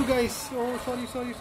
you guys. Oh, sorry.